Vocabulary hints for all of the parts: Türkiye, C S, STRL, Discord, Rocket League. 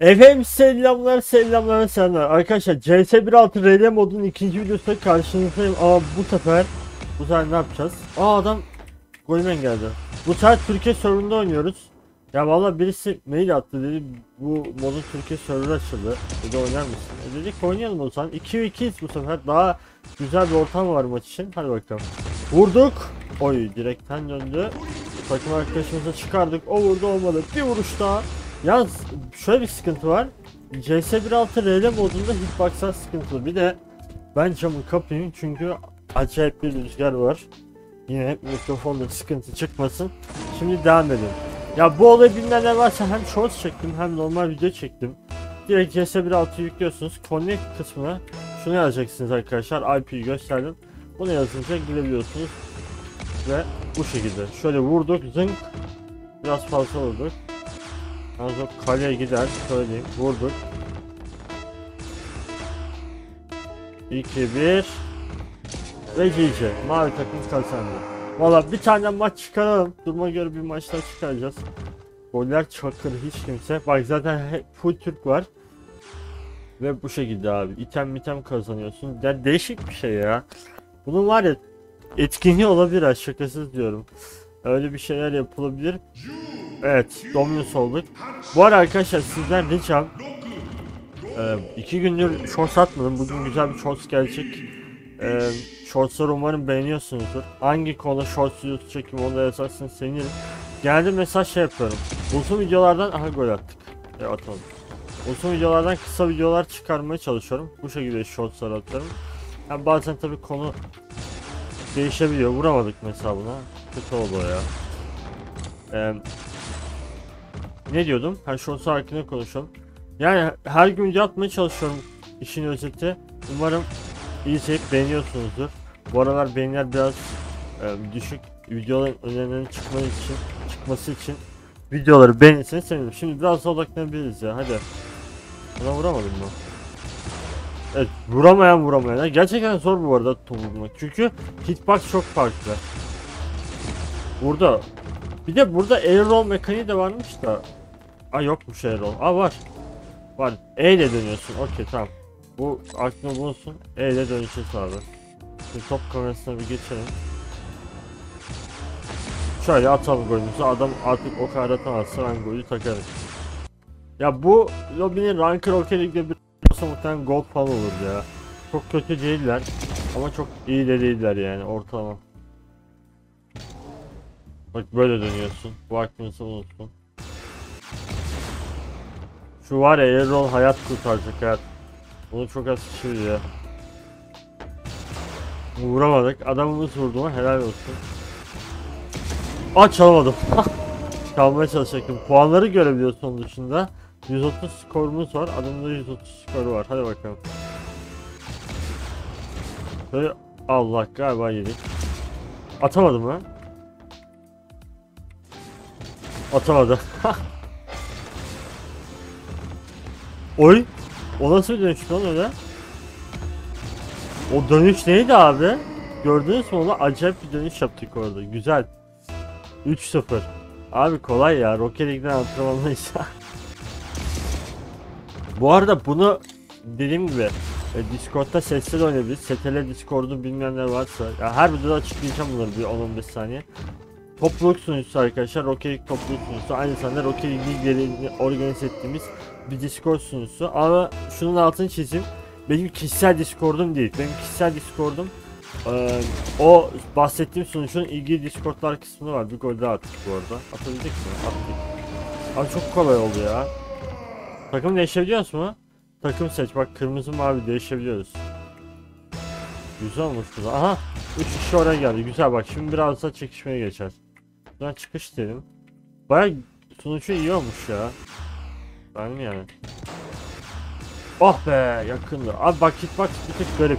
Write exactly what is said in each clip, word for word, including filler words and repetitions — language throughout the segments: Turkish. Efendim selamlar selamlar selamlar arkadaşlar, C S bir nokta altı R L modunun ikinci videosuna karşınızdayım. Aa bu sefer bu sefer ne yapacağız? Aa adam golmen geldi. Bu sefer Türkiye server'ında oynuyoruz. Ya valla birisi mail attı, dedi bu modun Türkiye server'ı açıldı, dedi oynar mısın? E dedik oynayalım o zaman. iki ve ikiyiz bu sefer, daha güzel bir ortam var maç için. Hadi bakalım. Vurduk. Oy direkten döndü. Takım arkadaşımıza çıkardık. O vurdu, olmadı. Bir vuruş daha. Yalnız şöyle bir sıkıntı var. C S bir nokta altı R L modunda hitboxlar sıkıntılı. Bir de ben camı kapayım çünkü acayip bir rüzgar var. Yine mikrofonda sıkıntı çıkmasın. Şimdi devam edelim. Ya bu olay bilmem ne varsa, hem shorts çektim hem normal video çektim. Direkt C S bir nokta altı yüklüyorsunuz. Connect kısmına şunu yazacaksınız arkadaşlar. I P'yi gösterdim. Bunu yazınca girebiliyorsunuz. Ve bu şekilde. Şöyle vurduk. Zınk. Biraz fazla vurduk. Az o kaleye gider, söyleyeyim. Vurduk. iki bir ve G C. Mavi takım kazandı. Valla bir tane maç çıkaralım. Duruma göre bir maçlar çıkaracağız. Goller çakır, hiç kimse. Bak zaten hep full Türk var. Ve bu şekilde abi. İtem item kazanıyorsun. Ya değişik bir şey ya. Bunun var ya, etkinliği olabilir. Şakasız diyorum. Öyle bir şeyler yapılabilir. Evet, Dominus olduk. Bu arada arkadaşlar sizden ricam, ee, iki gündür shorts atmadım. Bugün güzel bir shorts gelecek. Ee, shortsları umarım beğeniyorsunuzdur. Hangi konuda shorts videosu çekeyim onu da yazarsınız, sevinirim. Genelde mesaj şey yapıyorum. Uzun videolardan aha gol attık. E atalım. Uzun videolardan kısa videolar çıkarmaya çalışıyorum. Bu şekilde shortsları atıyorum. Yani bazen tabii konu değişebiliyor. Vuramadık mesela buna. Kötü oldu ya. Ee, ne diyordum? Her shorts hakkında konuşalım. Yani her gün video atmaya çalışıyorum, işin özeti. Umarım iyi izleyip beğeniyorsunuzdur. Bu aralar beğeniler biraz e, düşük. Videoların önerilerinin çıkması için çıkması için videoları beğenirseniz sevinirim. Şimdi biraz odaklanabiliriz ya, hadi. Buna vuramadım mı? Evet, vuramayan vuramayan. Gerçekten zor bu arada vurmak. Çünkü hitbox çok farklı. Burada bir de burada air roll mekaniği de varmış da. Aa yokmuş air roll. Aa var. Var. E ile dönüyorsun. Okey tamam. Bu aklını bulsun. E ile dönüşeceğiz abi. Şimdi top kamerasına bir geçelim. Şöyle atalım golümüzü. Adam artık o kadar atamazsa ben golü takarım. Ya bu lobinin rankı Rocket League'de bir olsa muhtemelen gold falan olur ya. Çok kötü değiller. Ama çok iyi de değiller yani, ortalama. Bak böyle dönüyorsun. Bu aklınızı unutun. Şu var ya, air roll hayat kurtaracak hayat. Bunu çok az kişi biliyor. Vuramadık. Adamımız vurdu mu helal olsun. Aa çalamadım. Çalmaya çalışacaktım. Puanları görebiliyorsun onun dışında. yüz otuz skorumuz var. Adamda yüz otuz skoru var. Hadi bakalım. Böyle Allah galiba yedik. Atamadım lan. Atamadı. Oy! O nasıl bir dönüş lan öyle? O dönüş neydi abi? Gördünüz mü onu? Acayip bir dönüş yaptık orada. Güzel. üç sıfır. Abi kolay ya. Rocket League'den antrenmanlıysa. Bu arada bunu dediğim gibi e, Discord'da sesli de oynayabiliriz. S T R L Discord'u bilmeyenler varsa. Ya her videoda açıklayacağım bunları bir on on beş saniye. Topluluk sunucusu arkadaşlar, Rocket League topluluk sunucusu, aynı zamanda Rocket League'lerini organize ettiğimiz bir Discord sunucusu. Ama şunun altını çizeyim, benim kişisel Discord'um değil, benim kişisel Discord'um e, o bahsettiğim sunucunun ilgili Discord'lar kısmında var. Bir gol daha attık bu arada, atabildik mi? Attık. Abi çok kolay oldu ya. Takım değişebiliyoruz mu? Takım seç, bak kırmızı mavi değişebiliyoruz. Güzel olmuş bu da. Aha üç kişi oraya geldi, güzel. Bak şimdi biraz daha çekişmeye geçer. Buradan çıkış dedim. Baya sonucu iyi olmuş ya. Benim yani. Oh be yakındı. Abi bak hitbox bir tık garip.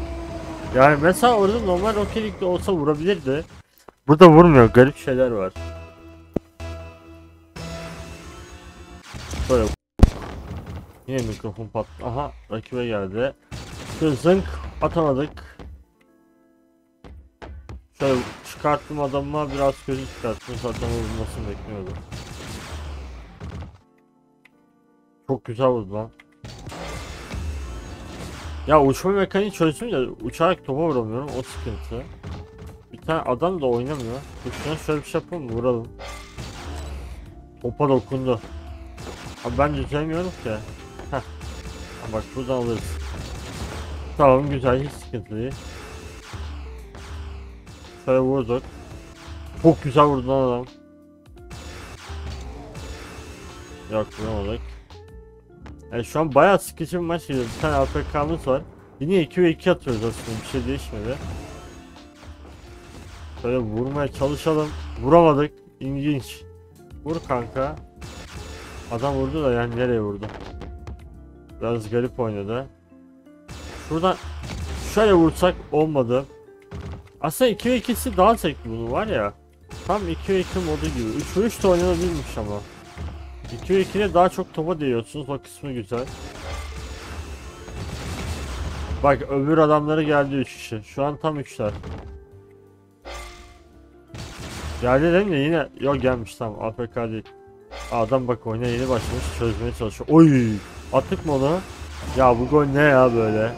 Yani mesela orada normal Rocket League'de olsa vurabilirdi. Burada vurmuyor, garip şeyler var. Böyle. Yine mikrofon patladı. Aha rakibe geldi. Zınk atamadık. Şöyle çıkarttım adamıma, biraz gözü çıkarttım, zaten vurulmasını bekliyordum. Çok güzel oldu lan. Ya uçma mekaniği çözdüm de uçarak topa vuramıyorum, o sıkıntı. Bir tane adam da oynamıyor. Üstüne şöyle bir şey yapalım, vuralım. Topa dokundu. Abi ben düzelmiyorum ki. Heh. Bak buradan alırız. Tamam güzel, hiç sıkıntı değil. Şöyle vurduk. Çok güzel vurdu lan adam. Yok vuramadık. Yani şu an bayağı sıkıcı bir maç geliyor. Bir tane A P K'mız var. Yine iki ve iki atıyoruz aslında, bir şey değişmedi. Şöyle vurmaya çalışalım. Vuramadık. İlginç. Vur kanka. Adam vurdu da yani nereye vurdu? Biraz garip oynadı. Şuradan şöyle vursak olmadı. Aslında iki ve ikisi daha zevkli bunu var ya. Tam iki ve iki modu gibi. üç ve üç de oynanabilmiş ama. iki ve ikide daha çok topa değiyorsunuz. O kısmı güzel. Bak öbür adamları geldi üç kişi. Şu an tam üçler. Geldi dedim de yine yok gelmiş, tam A P K değil. Adam bak oyuna yeni başlamış, çözmeye çalışıyor. Oy! Attık mı onu? Ya bu gol ne ya böyle?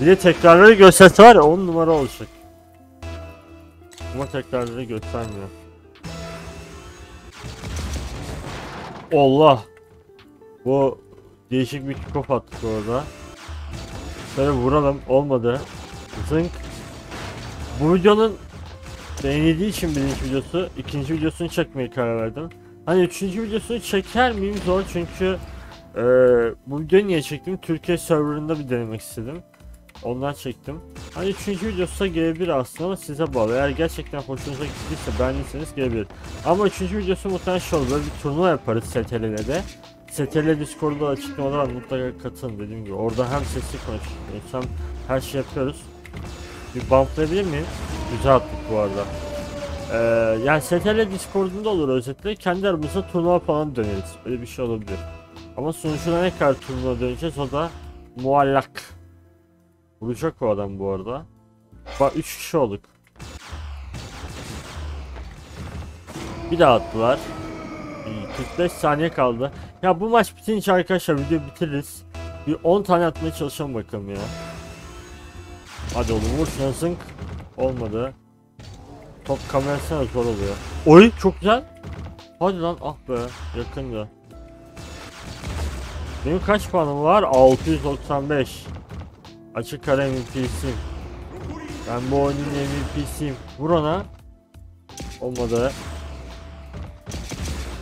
Bir de tekrarları gösterse var ya on numara olacak. Ama tekrarları göstermiyor. Allah! Bu değişik bir kick-off attık orada. Şöyle vuralım, olmadı. Zınk. Bu videonun beğenildiği için birinci videosu, ikinci videosunu çekmeye karar verdim. Hani üçüncü videosunu çeker miyim zor, çünkü e, bu videoyu niye çektim? Türkiye serverında bir denemek istedim. Ondan çektim. Hani üçüncü videosu da gelebilir aslında ama size bağlı. Eğer gerçekten hoşunuza gittiyse, beğendiyseniz gelebilir. Ama üçüncü videosu muhtemelen şu olur. Böyle bir turnuva yaparız S T R L'de. S T R L Discord'da açıklamalar var, mutlaka katılın dediğim gibi. Orada hem sesli konuşuyoruz hem her şey yapıyoruz. Bir bumplayabilir miyim? Güzel attık bu arada. Ee, yani S T R L Discord'unda olur özetle. Kendi aramızda turnuva falan döneriz. Öyle bir şey olabilir. Ama sonuçta ne kadar turnuva döneceğiz o da muallak. Vuracak o adam bu arada. Bak üç kişi olduk. Bir daha attılar. kırk beş saniye kaldı. Ya bu maç bitince arkadaşlar video bitiririz. Bir on tane atmaya çalışalım bakalım ya. Hadi oğlum vur şuna, zınk. Olmadı. Top kamerasına zor oluyor. Oy çok güzel. Hadi lan, ah be yakındı. Benim kaç puanım var? altı yüz doksan beş. Açık ara M V P'siyim. Ben bu oyunun M V P'siyim. Vur ona. Olmadı.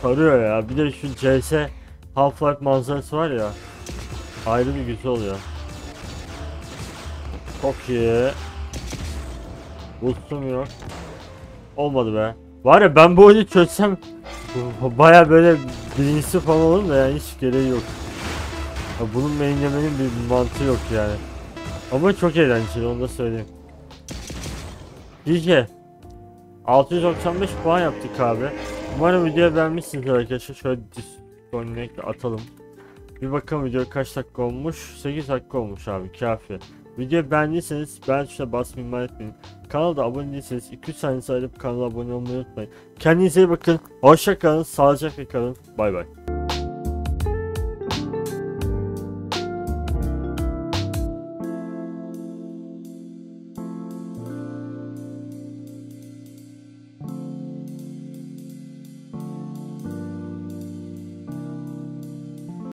Sarıyor ya. Bir de şu C S Half-Life manzarası var ya. Ayrı bir güzel oluyor. Çok iyi. Boostum yok. Olmadı be. Var ya ben bu oyunu çözsem baya böyle birincisi falan olur da yani hiç gereği yok. Ya bunun mainlemenin bir mantığı yok yani. Ama çok eğlenceli, onu da söyleyeyim. D J altı yüz doksan beş puan yaptık abi. Umarım videoyu beğenmişsiniz arkadaşlar. Şöyle disconnect atalım. Bir bakın video kaç dakika olmuş? sekiz dakika olmuş abi, kafi. Videoyu beğendiyseniz beğen tuşuna basmayı ihmal etmeyin. Kanalda abone değilseniz iki üç saniye ayırıp kanala abone olmayı unutmayın. Kendinize iyi bakın. Hoşça kalın. Sağlıcakla kalın. Bay bay.